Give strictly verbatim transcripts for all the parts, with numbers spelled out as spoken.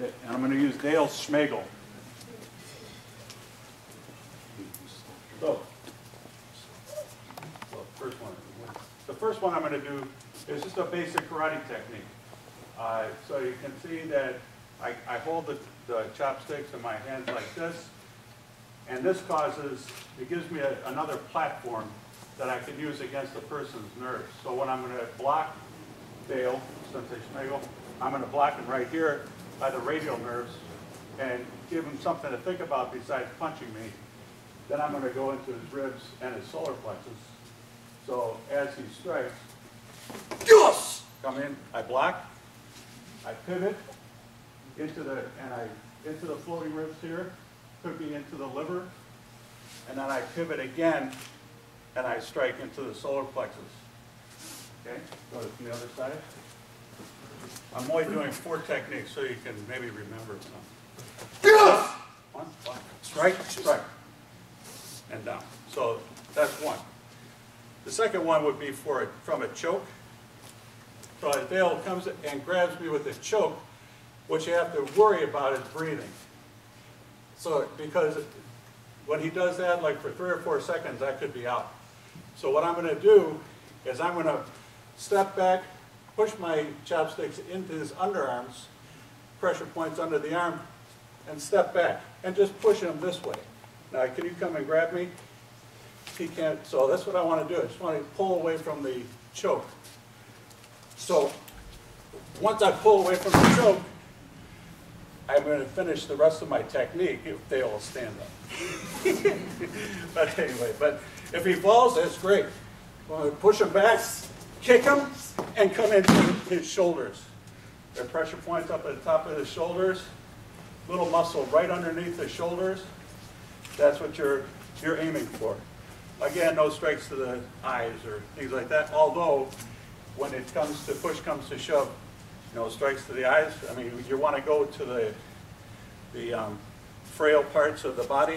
and I'm going to use Dale Schmegel. So, well, first one. The first one I'm going to do is just a basic karate technique. Uh, so you can see that I, I hold the, the chopsticks in my hands like this, and this causes, it gives me a, another platform that I can use against the person's nerves. So when I'm going to block Dale, Sensei Schmegel, I'm going to block him right here by the radial nerves and give him something to think about besides punching me. Then I'm going to go into his ribs and his solar plexus. So as he strikes, yes! Come in, I block, I pivot into the and I into the floating ribs here, could be into the liver, and then I pivot again and I strike into the solar plexus. Okay, go to the other side. I'm only doing four techniques, so you can maybe remember some. Yes! One, one, strike, strike, and down. So that's one. The second one would be for a, from a choke. So Dale comes and grabs me with a choke. What you have to worry about is breathing. So because when he does that, like for three or four seconds, I could be out. So what I'm going to do is I'm going to step back, push my chopsticks into his underarms, pressure points under the arm, and step back, and just push him this way. Now, can you come and grab me? He can't, so that's what I want to do. I just want to pull away from the choke. So once I pull away from the choke, I'm going to finish the rest of my technique if they all stand up. But anyway, but if he falls, that's great. Well, push him back, kick him, and come into his shoulders. Their pressure points up at the top of his shoulders, little muscle right underneath the shoulders. That's what you're, you're aiming for. Again, no strikes to the eyes or things like that, although when it comes to push comes to shove, you know, strikes to the eyes, I mean, you want to go to the, the um, frail parts of the body,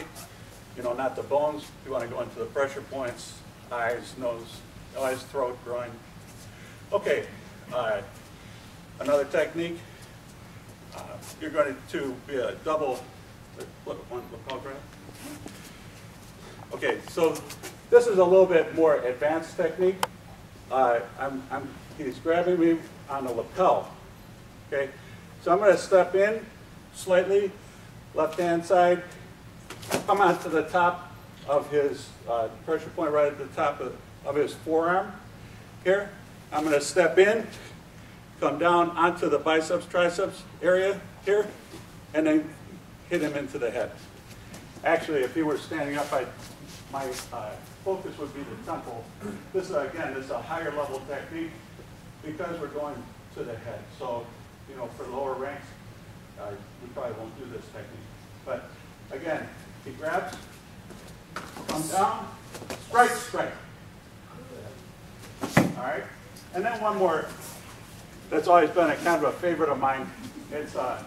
you know, not the bones. You want to go into the pressure points, eyes, nose, eyes, throat, groin. Okay, uh, another technique, uh, you're going to, to be a double, look, one lapel grab. Okay, so this is a little bit more advanced technique. Uh, I'm, I'm, he's grabbing me on the lapel, okay? So I'm going to step in slightly, left-hand side, come onto the top of his uh, pressure point right at the top of, of his forearm here. I'm going to step in, come down onto the biceps, triceps area here, and then hit him into the head. Actually, if he were standing up, I'd, my uh, focus would be the temple. This is, again, this is a higher level technique because we're going to the head. So, you know, for lower ranks, uh, we probably won't do this technique. But again, he grabs, comes down, strike, strike. All right, and then one more that's always been a kind of a favorite of mine. It's a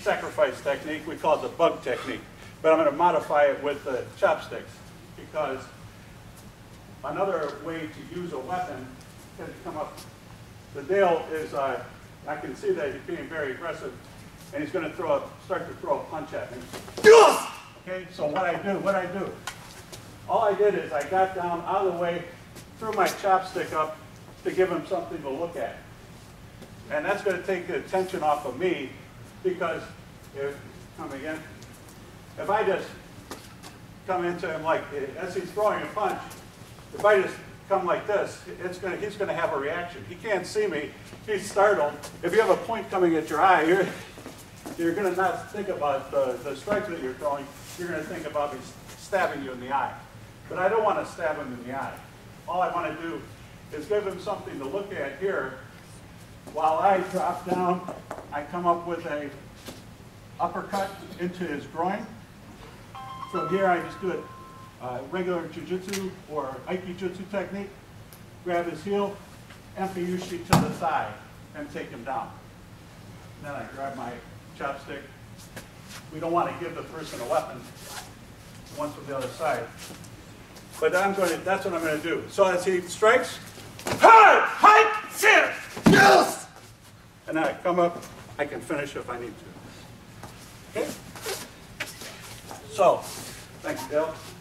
sacrifice technique. We call it the bug technique. But I'm going to modify it with the chopsticks, because another way to use a weapon can come up. The Dale is, uh, I can see that he's being very aggressive, and he's going to throw a, start to throw a punch at me. Okay, so what I do, what I do, all I did is I got down out of the way, threw my chopstick up to give him something to look at. And that's going to take the attention off of me, because if, come again, if I just come into him like, as he's throwing a punch, if I just come like this, it's gonna, he's going to have a reaction. He can't see me. He's startled. If you have a point coming at your eye, you're, you're going to not think about the, the strikes that you're throwing. You're going to think about me stabbing you in the eye. But I don't want to stab him in the eye. All I want to do is give him something to look at here. While I drop down, I come up with an uppercut into his groin. From here, I just do it uh, regular jujitsu or Aiki Jutsu technique. Grab his heel, empty usually to the thigh, and take him down. Then I grab my chopstick. We don't want to give the person a weapon once from the other side. But I'm going to, that's what I'm going to do. So as he strikes, hard, high, yes! And I come up, I can finish if I need to. Okay? So, thanks, Dale.